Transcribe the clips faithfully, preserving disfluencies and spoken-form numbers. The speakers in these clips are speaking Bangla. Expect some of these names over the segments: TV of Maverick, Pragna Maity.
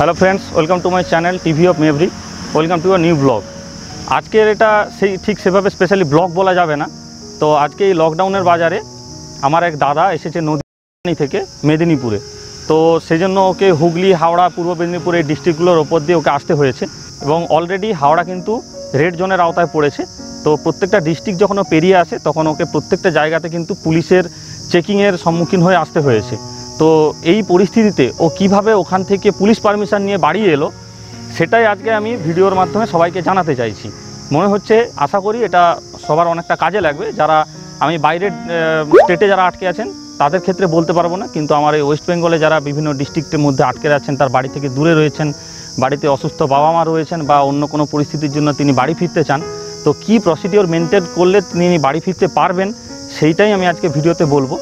Hello friends welcome to my channel TV of Maverick welcome to a new blog. आज के एटा से ठीक सेভাবে स्पेशली ब्लॉग बोला जाबे ना। तो आज के लकडाउनের বাজারে আমার এক দাদা এসেছে নদীয়ানি থেকে মেদিনীপুরে। तो সেজন্য ওকে হুগলি হাওড়া পূর্ব মেদিনীপুর এই ডিস্ট্রিক্টগুলোর উপর দিয়ে ওকে আসতে হয়েছে এবং অলরেডি হাওড়া কিন্তু রেড জোনের আওতায় পড়েছে। তো প্রত্যেকটা ডিস্ট্রিক্ট যখন পেরিয়ে আসে তখন ওকে প্রত্যেকটা জায়গাতে কিন্তু পুলিশের চেকিংয়ের সম্মুখীন হয়ে আসতে হয়েছে। तो यही परिस्थितिते ओ किभाबे ओखान थेके पुलिस परमिशन निये बाड़ी एलो सेटाई आजके आमी भिडियोर माध्यमे सबाइके जानाते चाइछि। मने होच्छे आशा करी एटा सबार अनेकटा काजे लागबे जारा आमी बाइरेर स्टेटे जारा आटके आछेन तादेर क्षेत्रे बोलते पारबो ना, किन्तु आमार एई वेस्ट बेंगले जारा विभिन्न डिस्ट्रिक्टेर मध्ये आटके आछेन तार बाड़ी थेके दूरे रयेछेन बाड़ीते असुस्थ बाबा मा रयेछेन बा अन्य कोनो परिस्थितिर जोन्नो तिनि बाड़ी फिरते चान तो कि प्रसिडिओर मेनटेन करले तिनि बाड़ी फिरते पारबेन सेइटाई आमी आजके भिडियोते बोलबो।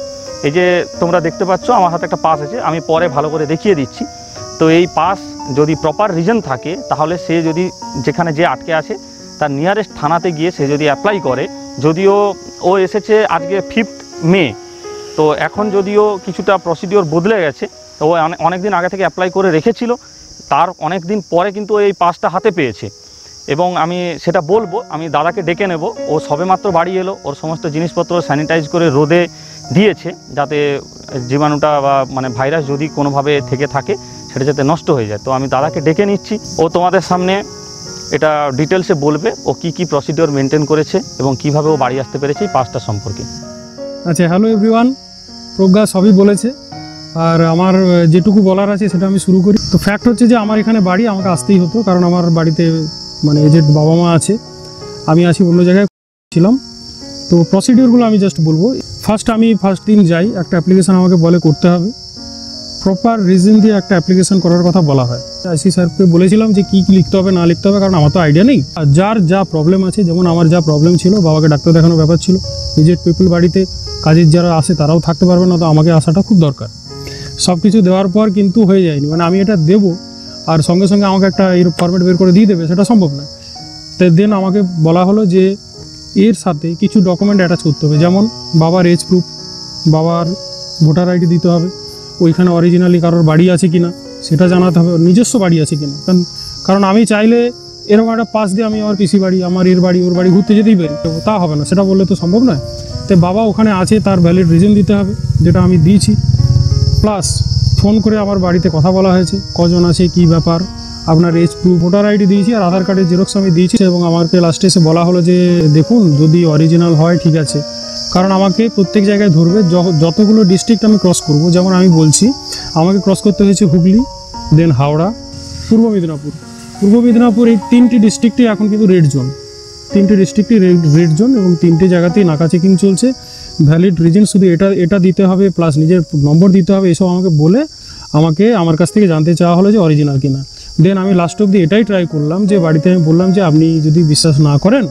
এই যে তোমরা দেখতে পাচ্ছ আমার হাতে একটা পাস আছে, আমি পরে ভালো করে দেখিয়ে দিচ্ছি। তো এই পাস যদি প্রপার রিজন থাকে তাহলে সে যদি যেখানে যে আটকে আছে তার নিয়ারেস্ট থানাতে গিয়ে সে যদি অ্যাপ্লাই করে, যদিও ও এসেছে আজকে ফিফথ মে, তো এখন যদিও কিছুটা প্রসিডিওর বদলে গেছে। ও অনেক দিন আগে থেকে অ্যাপ্লাই করে রেখেছিল, তার অনেক দিন পরে কিন্তু এই পাসটা হাতে পেয়েছে এবং আমি সেটা বলবো। আমি দাদাকে ডেকে নেব, ও সবেমাত্র বাড়ি এলো, ওর সমস্ত জিনিসপত্র স্যানিটাইজ করে রোদে দিয়েছে যাতে জীবাণুটা বা মানে ভাইরাস যদি কোনোভাবে থেকে থাকে সেটা যাতে নষ্ট হয়ে যায়। তো আমি দাদাকে ডেকে নিচ্ছি, ও তোমাদের সামনে এটা ডিটেলসে বলবে ও কি কি প্রসিডিওর মেনটেন করেছে এবং কিভাবে ও বাড়ি আসতে পেরেছে এই পাঁচটা সম্পর্কে। আচ্ছা, হ্যালো এভরিওয়ান, প্রজ্ঞা সবই বলেছে আর আমার যেটুকু বলার আছে সেটা আমি শুরু করি। তো ফ্যাক্ট হচ্ছে যে আমার এখানে বাড়ি, আমাকে আসতেই হতো কারণ আমার বাড়িতে মানে এজেড বাবা মা আছে, আমি আসি অন্য জায়গায় ছিলাম। তো প্রসিডিওরগুলো আমি জাস্ট বলবো। ফার্স্ট আমি ফার্স্ট দিন যাই, একটা অ্যাপ্লিকেশান আমাকে বলে করতে হবে, প্রপার রিজন দিয়ে একটা অ্যাপ্লিকেশান করার কথা বলা হয়। আইসি স্যারকে বলেছিলাম যে কী কী লিখতে হবে না লিখতে হবে, কারণ আমার তো আইডিয়া নেই। আর যার যা প্রবলেম আছে, যেমন আমার যা প্রবলেম ছিল, বাবাকে ডাক্তার দেখানোর ব্যাপার ছিল, এজেড পিপল বাড়িতে কাজের যারা আসে তারাও থাকতে পারবে না, তো আমাকে আসাটা খুব দরকার। সব কিছু দেওয়ার পর কিন্তু হয়ে যায়নি, মানে আমি এটা দেবো আর সঙ্গে সঙ্গে আমাকে একটা এই ফর্মেট বের করে দিয়ে দেবে সেটা সম্ভব না। তাই দেন আমাকে বলা হলো যে এর সাথে কিছু ডকুমেন্ট অ্যাটাচ করতে হবে, যেমন বাবার এজ প্রুফ, বাবার ভোটার আইডি দিতে হবে, ওইখানে অরিজিনালি কারোর বাড়ি আছে কি না সেটা জানাতে হবে, নিজস্ব বাড়ি আছে কি না। কারণ কারণ আমি চাইলে এরকম একটা পাস দিয়ে আমি আমার পিসি বাড়ি, আমার এর বাড়ি, ওর বাড়ি ঘুরতে যেতেই পারি, তা হবে না, সেটা বললে তো সম্ভব নয়। তাই বাবা ওখানে আছে তার ভ্যালিড রিজন দিতে হবে, যেটা আমি দিয়েছি। প্লাস ফোন করে আমার বাড়িতে কথা বলা হয়েছে, কজন আছে কি ব্যাপার, আপনার এজ প্রুফ, ভোটার আইডি দিয়েছি আর আধার কার্ডের জেরক্স আমি দিয়েছি। এবং আমাকে লাস্টে এসে বলা হলো যে দেখুন যদি অরিজিনাল হয় ঠিক আছে, কারণ আমাকে প্রত্যেক জায়গায় ধরবে, যতগুলো ডিস্ট্রিক্ট আমি ক্রস করব। যেমন আমি বলছি আমাকে ক্রস করতে হয়েছে হুগলি, দেন হাওড়া, পূর্ব মেদিনীপুর। পূর্ব মেদিনীপুর এই তিনটি ডিস্ট্রিক্টে এখন কিন্তু রেড জোন, তিনটে ডিস্ট্রিক্টে রেড রেড জোন এবং তিনটে জায়গাতেই নাকা চেকিং চলছে। ভ্যালিড রিজন শুধু এটা এটা দিতে হবে, প্লাস নিজের নম্বর দিতে হবে, এসব আমাকে বলে আমাকে আমার কাছ থেকে জানতে চাওয়া হলো যে অরিজিনাল কিনা। দেন আমি লাস্ট অবধি এটাই ট্রাই করলাম যে বাড়িতে আমি বললাম যে আপনি যদি বিশ্বাস না করেন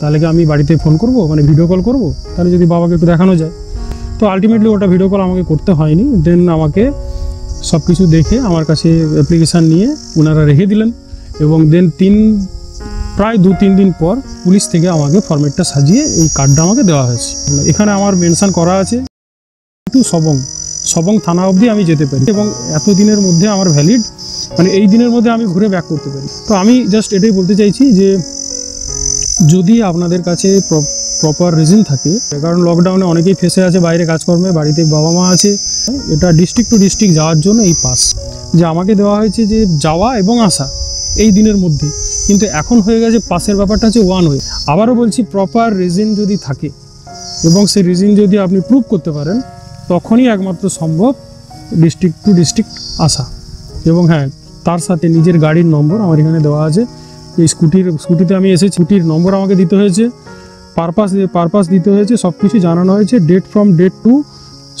তাহলে কি আমি বাড়িতে ফোন করব, মানে ভিডিও কল করব, তাহলে যদি বাবাকে একটু দেখানো যায়। তো আলটিমেটলি ওটা ভিডিও কল আমাকে করতে হয়নি। দেন আমাকে সব কিছু দেখে আমার কাছে অ্যাপ্লিকেশান নিয়ে ওনারা রেখে দিলেন এবং দেন তিন প্রায় দু তিন দিন পর পুলিশ থেকে আমাকে ফর্মেটটা সাজিয়ে এই কার্ডটা আমাকে দেওয়া হয়েছে। এখানে আমার মেনশান করা আছে টু সবং, সবং থানা অবধি আমি যেতে পারি এবং এত দিনের মধ্যে আমার ভ্যালিড, মানে এই দিনের মধ্যে আমি ঘুরে ব্যাক করতে পারি। তো আমি জাস্ট এটাই বলতে চাইছি যে যদি আপনাদের কাছে প্রপার রিজন থাকে, কারণ লকডাউনে অনেকেই ফেসে আছে বাইরে কাজকর্মে, বাড়িতে বাবা মা আছে। এটা ডিস্ট্রিক্ট টু ডিস্ট্রিক্ট যাওয়ার জন্য এই পাস যে আমাকে দেওয়া হয়েছে যে যাওয়া এবং আসা এই দিনের মধ্যে, কিন্তু এখন হয়ে গেছে পাসের ব্যাপারটা হচ্ছে ওয়ান ওয়ে। আবারও বলছি, প্রপার রিজন যদি থাকে এবং সেই রিজন যদি আপনি প্রুভ করতে পারেন তখনই একমাত্র সম্ভব ডিস্ট্রিক্ট টু ডিস্ট্রিক্ট আসা। এবং হ্যাঁ, তার সাথে নিজের গাড়ির নম্বর আমার এখানে দেওয়া আছে, এই স্কুটির স্কুটিতে আমি এসে স্কুটির নম্বর আমাকে দিতে হয়েছে, পারপাস পারপাস দিতে হয়েছে, সব কিছু জানানো হয়েছে, ডেট ফ্রম ডেট টু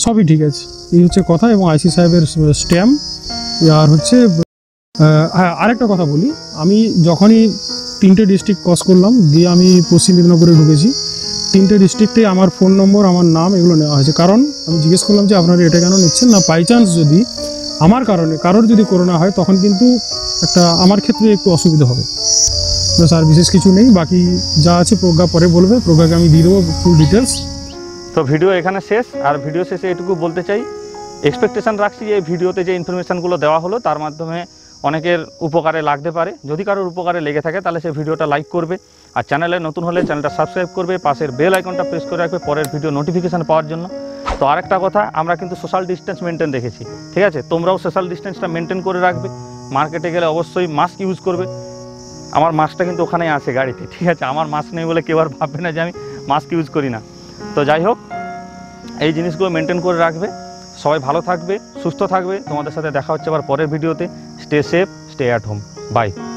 সবই ঠিক আছে, এই হচ্ছে কথা। এবং আইসি সাহেবের স্ট্যাম্প আর হচ্ছে হ্যাঁ আরেকটা কথা বলি, আমি যখনই তিনটে ডিস্ট্রিক্ট ক্রস করলাম দিয়ে আমি পশ্চিম মেদিনীপুরে ঢুকেছি, তিনটে ডিস্ট্রিক্টে আমার ফোন নম্বর, আমার নাম এগুলো নেওয়া হয়েছে। কারণ আমি জিজ্ঞেস করলাম যে আপনারা এটা কেন নিচ্ছেন না, বাই চান্স যদি আমার কারণে কারোর যদি করোনা হয় তখন কিন্তু একটা আমার ক্ষেত্রে একটু অসুবিধা হবে। বাস আর বিশেষ কিছু নেই, বাকি যা আছে প্রজ্ঞা পরে বলবে, প্রজ্ঞাকে আমি দিয়ে দেবো ফুল ডিটেলস। তো ভিডিও এখানে শেষ, আর ভিডিও শেষে এটুকু বলতে চাই এক্সপেকটেশান রাখছি যে এই ভিডিওতে যে ইনফরমেশানগুলো দেওয়া হলো তার মাধ্যমে अनेकेर उपकारे लागते पारे यदि कारो उपकारे लेगे थाके ताहले सेई भिडियोटा लाइक करबे और चैनले नतून होले चैनलटा सबसक्राइब करबे पाशेर बेल आइकनटा प्रेस करे राखबे परेर भिडियो नोटिफिकेशन पाওয়ার জন্য। तो आरेकटा कथा आमरा किन्तु सोशल डिस्टेंस मेनटेन रेखेछि, ठीक आछे? तोमराओ सोशल डिस्टेंसटा मेनटेन करे राखबे। मार्केटे गेले अवश्यई मास्क यूज करबे। आमार मास्कटा किन्तु ओखानेই आछे गाड़ीते, ठीक आछे? आमार मास्क नेই बोले केउ आर भाबबे ना जे आमि मास्क यूज करि ना। तो जाइ होक এই জিনিসগুলো মেনটেন করে রাখবে। সবাই ভালো থাকবে, সুস্থ থাকবে। তোমাদের সাথে দেখা হচ্ছে আবার পরের ভিডিওতে। Stay safe, stay at home. By.